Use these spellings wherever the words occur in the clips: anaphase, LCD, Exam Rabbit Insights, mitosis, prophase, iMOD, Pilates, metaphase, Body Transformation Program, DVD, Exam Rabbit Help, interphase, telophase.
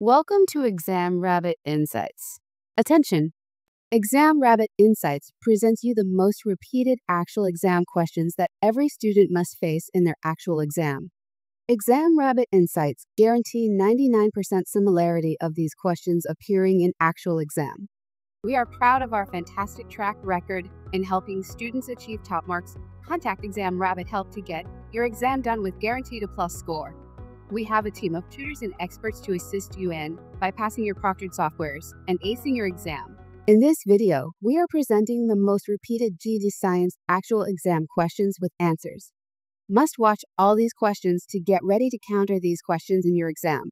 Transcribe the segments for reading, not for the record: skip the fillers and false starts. Welcome to Exam Rabbit Insights. Attention! Exam Rabbit Insights presents you the most repeated actual exam questions that every student must face in their actual exam. Exam Rabbit Insights guarantee 99% similarity of these questions appearing in actual exam. We are proud of our fantastic track record in helping students achieve top marks. Contact Exam Rabbit Help to get your exam done with guaranteed a plus score. We have a team of tutors and experts to assist you in bypassing your proctored softwares and acing your exam. In this video, we are presenting the most repeated GD Science actual exam questions with answers. Must watch all these questions to get ready to counter these questions in your exam.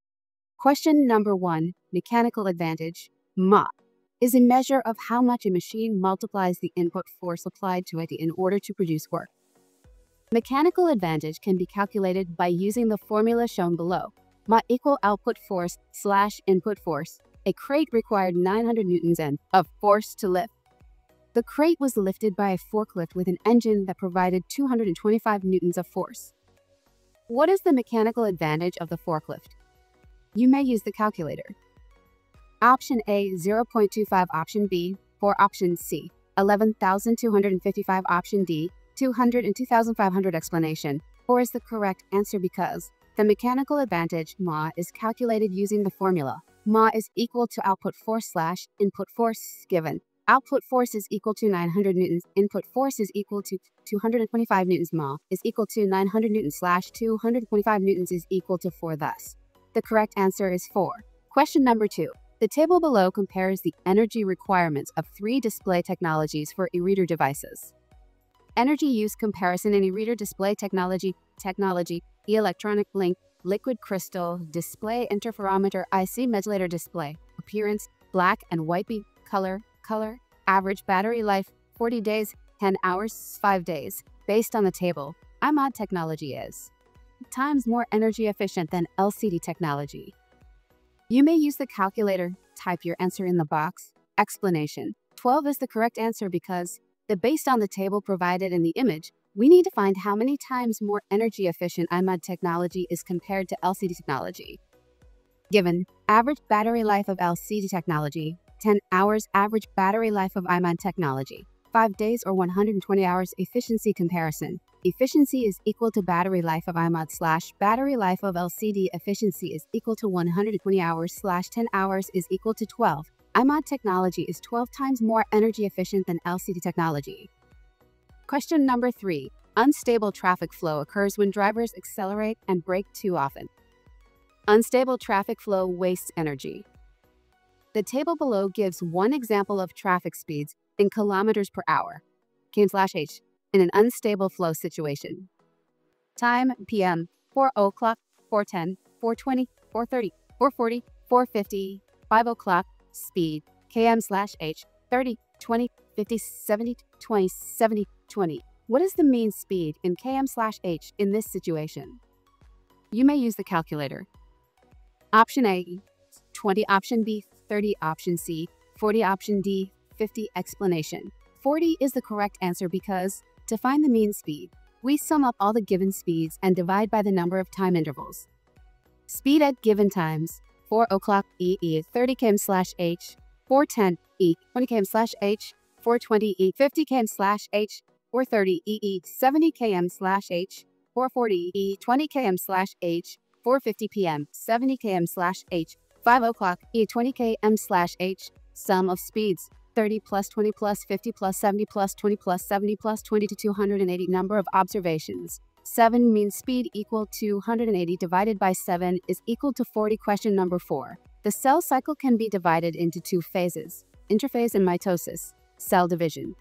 Question number 1, mechanical advantage, MOD, is a measure of how much a machine multiplies the input force applied to it in order to produce work. Mechanical advantage can be calculated by using the formula shown below. MOD equal output force / input force. A crate required 900 newtons of force to lift. The crate was lifted by a forklift with an engine that provided 225 newtons of force. What is the mechanical advantage of the forklift? You may use the calculator. Option A, 0.25. Option B, 4. Option C, 11,255. Option D, 202,500. Explanation: 4 is the correct answer because the mechanical advantage, MOD, is calculated using the formula. MOD is equal to output force / input force given. Output force is equal to 900 newtons. Input force is equal to 225 newtons. MOD is equal to 900 newtons / 225 newtons is equal to 4. Thus, the correct answer is 4. Question number 2. The table below compares the energy requirements of 3 display technologies for e-reader devices. Energy use comparison in e-reader display technology, e-electronic link, liquid crystal, display interferometer, IC modulator display, appearance, black and white, color, average battery life, 40 days, 10 hours, 5 days. Based on the table, iMOD technology is times more energy efficient than LCD technology. You may use the calculator, type your answer in the box. Explanation: 12 is the correct answer because based on the table provided in the image, we need to find how many times more energy efficient iMOD technology is compared to LCD technology. Given average battery life of LCD technology, 10 hours, average battery life of iMOD technology, 5 days or 120 hours. Efficiency comparison. Efficiency is equal to battery life of iMOD / battery life of LCD. Efficiency is equal to 120 hours / 10 hours is equal to 12. iMOD technology is 12 times more energy efficient than LCD technology. Question number 3. Unstable traffic flow occurs when drivers accelerate and brake too often. Unstable traffic flow wastes energy. The table below gives one example of traffic speeds in kilometers per hour (km/h) in an unstable flow situation. Time: PM, 4 o'clock, 4:10, 4:20, 4:30, 4:40, 4:50, 5 o'clock. Speed: km/h, 30, 20, 50, 70, 20, 70, 20. What is the mean speed in km/h in this situation? You may use the calculator. Option A, 20. Option B, 30. Option C, 40. Option D, 50. Explanation: 40 is the correct answer because to find the mean speed, we sum up all the given speeds and divide by the number of time intervals. Speed at given times: 4 o'clock EE 30 km/h, 4:10 E 20 km/h, 4:20 E 50 km/h, 4:30 EE 70 km/h, 4:40 E 20 km/h, 4:50 PM 70 km/h, 5 o'clock E 20 km/h. Sum of speeds: 30 plus 20 plus 50 plus 70 plus 20 plus 70 plus 20 to 280. Number of observations: 7. Mean speed equal to 280 divided by 7 is equal to 40. Question number 4. The cell cycle can be divided into 2 phases, interphase and mitosis, cell division.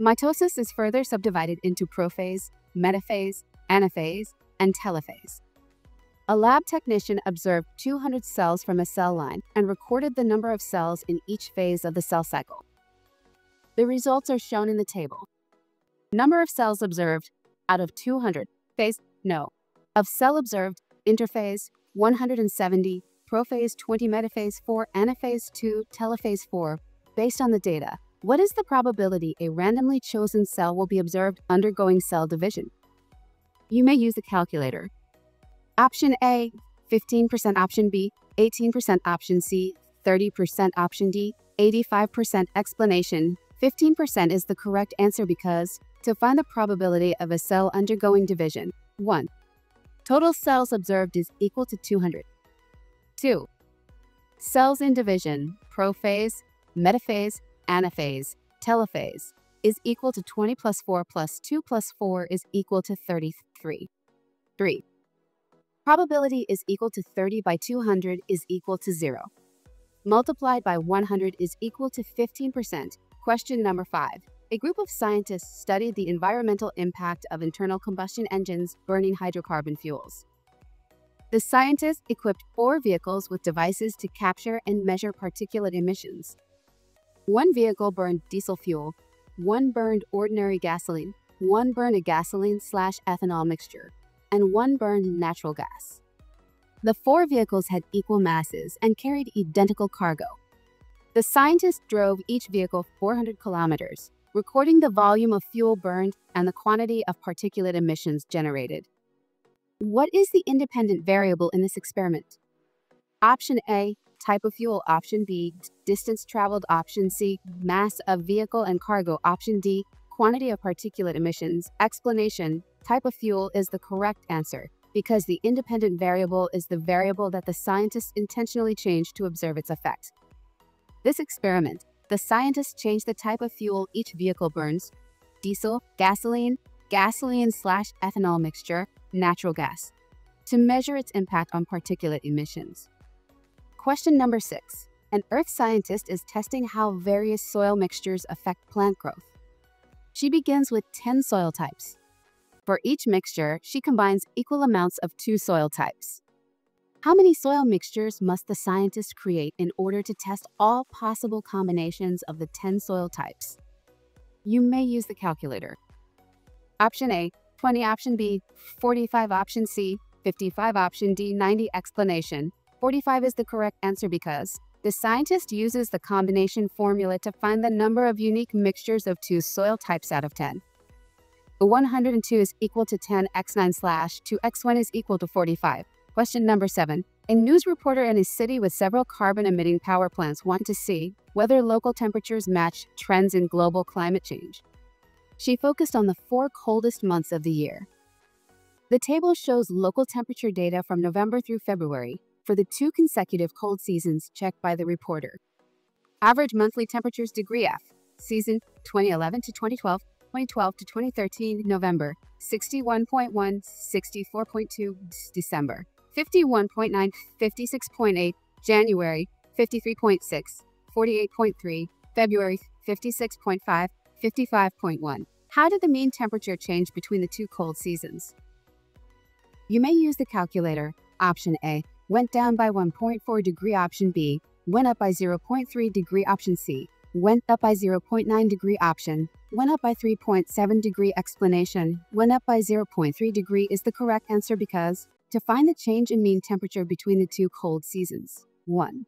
Mitosis is further subdivided into prophase, metaphase, anaphase, and telophase. A lab technician observed 200 cells from a cell line and recorded the number of cells in each phase of the cell cycle. The results are shown in the table. Number of cells observed: out of 200, phase, no. Of cell observed, interphase, 170, prophase, 20, metaphase, 4, anaphase, 2, telophase, 4. Based on the data, what is the probability a randomly chosen cell will be observed undergoing cell division? You may use the calculator. Option A, 15%. Option B, 18% option C, 30% option D, 85% explanation. 15% is the correct answer because to find the probability of a cell undergoing division, 1. Total cells observed is equal to 200. 2. Cells in division, prophase, metaphase, anaphase, telophase, is equal to 20 plus 4 plus 2 plus 4 is equal to 33. 3. Probability is equal to 30 by 200 is equal to 0. Multiplied by 100 is equal to 15%. Question number 5. A group of scientists studied the environmental impact of internal combustion engines burning hydrocarbon fuels. The scientists equipped 4 vehicles with devices to capture and measure particulate emissions. 1 vehicle burned diesel fuel, 1 burned ordinary gasoline, 1 burned a gasoline/ethanol mixture, and 1 burned natural gas. The 4 vehicles had equal masses and carried identical cargo. The scientists drove each vehicle 400 kilometers, recording the volume of fuel burned and the quantity of particulate emissions generated. What is the independent variable in this experiment? Option A, type of fuel. Option B, distance traveled. Option C, mass of vehicle and cargo. Option D, quantity of particulate emissions. Explanation: type of fuel is the correct answer because the independent variable is the variable that the scientists intentionally changed to observe its effect. This experiment, the scientists changed the type of fuel each vehicle burns: diesel, gasoline, gasoline/ethanol mixture, natural gas, to measure its impact on particulate emissions. Question number 6. An earth scientist is testing how various soil mixtures affect plant growth. She begins with 10 soil types. For each mixture, she combines equal amounts of 2 soil types. How many soil mixtures must the scientist create in order to test all possible combinations of the 10 soil types? You may use the calculator. Option A, 20. Option B, 45. Option C, 55. Option D, 90. Explanation: 45 is the correct answer because the scientist uses the combination formula to find the number of unique mixtures of 2 soil types out of 10. 102 is equal to 10x9/2x1 is equal to 45. Question number 7. A news reporter in a city with several carbon-emitting power plants wants to see whether local temperatures match trends in global climate change. She focused on the 4 coldest months of the year. The table shows local temperature data from November through February for the 2 consecutive cold seasons checked by the reporter. Average monthly temperatures: degree F, season 2011 to 2012, 2012 to 2013, November, 61.1, 64.2, December, 51.9, 56.8, January, 53.6, 48.3, February, 56.5, 55.1. How did the mean temperature change between the 2 cold seasons? You may use the calculator. Option A, went down by 1.4 degree. Option B, went up by 0.3 degree. Option C, went up by 0.9 degree. Option, went up by 3.7 degree. Explanation: went up by 0.3 degree is the correct answer because to find the change in mean temperature between the 2 cold seasons, 1.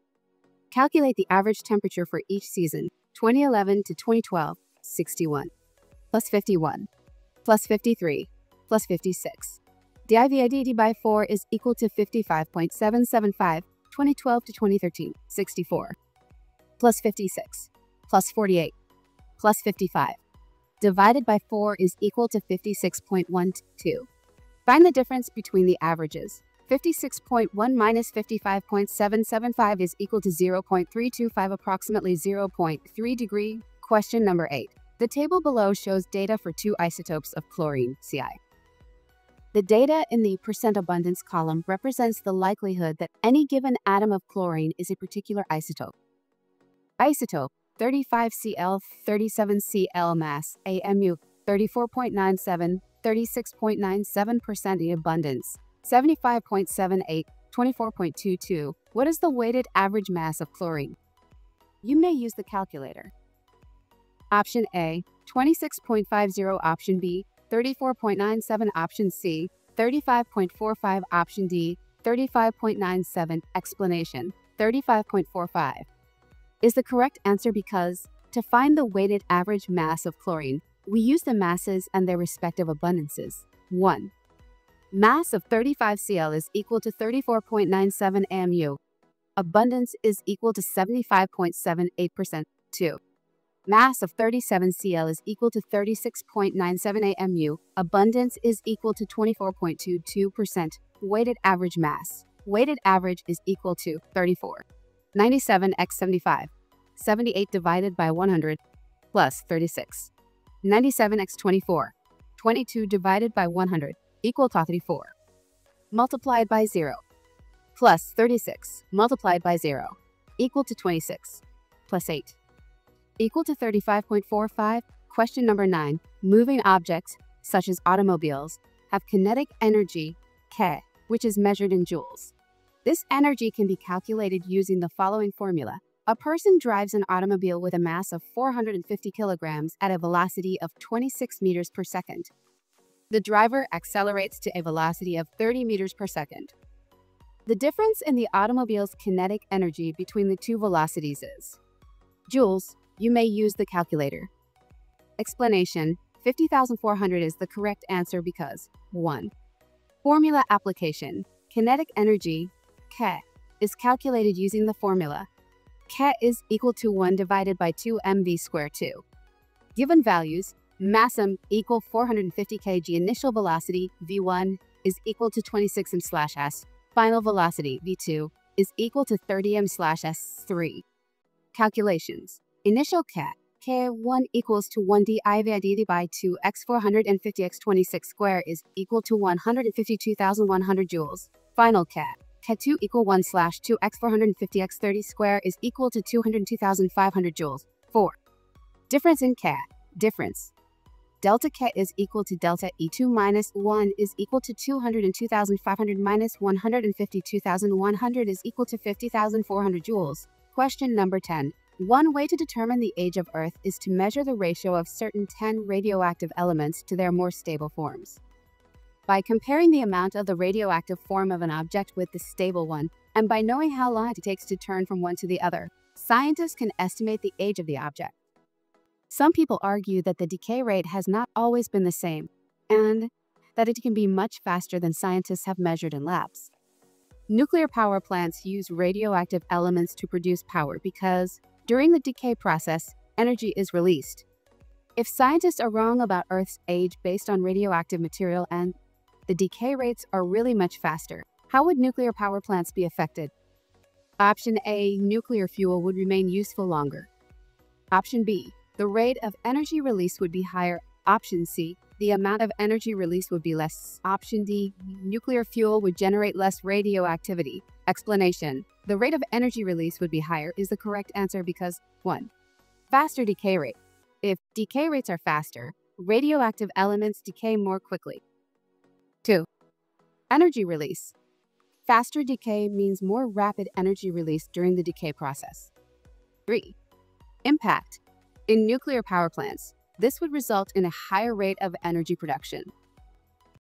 Calculate the average temperature for each season, 2011 to 2012, 61, plus 51, plus 53, plus 56. Divided by 4 is equal to 55.775, 2012 to 2013, 64, plus 56, plus 48, plus 55. Divided by 4 is equal to 56.12. Find the difference between the averages. 56.1 minus 55.775 is equal to 0.325, approximately 0.3 degree. Question number 8. The table below shows data for 2 isotopes of chlorine, Ci. The data in the percent abundance column represents the likelihood that any given atom of chlorine is a particular isotope. Isotope: 35Cl, 37Cl. Mass: AMU, 34.97. 36.97%. The abundance: 75.78, 24.22. What is the weighted average mass of chlorine? You may use the calculator. Option A, 26.50. Option B, 34.97. Option C, 35.45. Option D, 35.97. Explanation: 35.45 is the correct answer because to find the weighted average mass of chlorine, we use the masses and their respective abundances. 1. Mass of 35Cl is equal to 34.97 AMU. abundance is equal to 75.78% 2. Mass of 37 cl is equal to 36.97 AMU. Abundance is equal to 24.22%. Weighted average mass. Weighted average is equal to 34. 97 x 75. 78 divided by 100 plus 36. 97 x 24. 22 divided by 100 equal to 34. Multiplied by 0. Plus 36 multiplied by 0 equal to 26. Plus 8. Equal to 35.45. Question number 9. Moving objects, such as automobiles, have kinetic energy, K, which is measured in joules. This energy can be calculated using the following formula. A person drives an automobile with a mass of 450 kilograms at a velocity of 26 meters per second. The driver accelerates to a velocity of 30 meters per second. The difference in the automobile's kinetic energy between the two velocities is joules. You may use the calculator. Explanation: 50,400 is the correct answer because 1. Formula application. Kinetic energy, K, is calculated using the formula K is equal to 1 divided by 2 mv squared 2. Given values, mass m equal 450 kg, initial velocity v1 is equal to 26 m/s, final velocity v2 is equal to 30 m/s3. Calculations. Initial K, K1 equals to 1 divided by 2 x 450 x 26 square is equal to 152,100 joules. Final K, K2 equal 1/2 x 450 x 30 square is equal to 202,500 joules. 4. Difference in K, difference. Delta K is equal to delta E2 minus 1 is equal to 202,500 minus 152,100 is equal to 50,400 joules. Question number 10. One way to determine the age of Earth is to measure the ratio of certain 10 radioactive elements to their more stable forms. By comparing the amount of the radioactive form of an object with the stable one, and by knowing how long it takes to turn from one to the other, scientists can estimate the age of the object. Some people argue that the decay rate has not always been the same, and that it can be much faster than scientists have measured in labs. Nuclear power plants use radioactive elements to produce power because during the decay process, energy is released. If scientists are wrong about Earth's age based on radioactive material and the decay rates are really much faster, how would nuclear power plants be affected? Option A, nuclear fuel would remain useful longer. Option B, the rate of energy release would be higher. Option C, the amount of energy released would be less. Option D, nuclear fuel would generate less radioactivity. Explanation. The rate of energy release would be higher is the correct answer because 1. Faster decay rate. If decay rates are faster, radioactive elements decay more quickly. 2. Energy release. Faster decay means more rapid energy release during the decay process. 3. Impact. In nuclear power plants, this would result in a higher rate of energy production.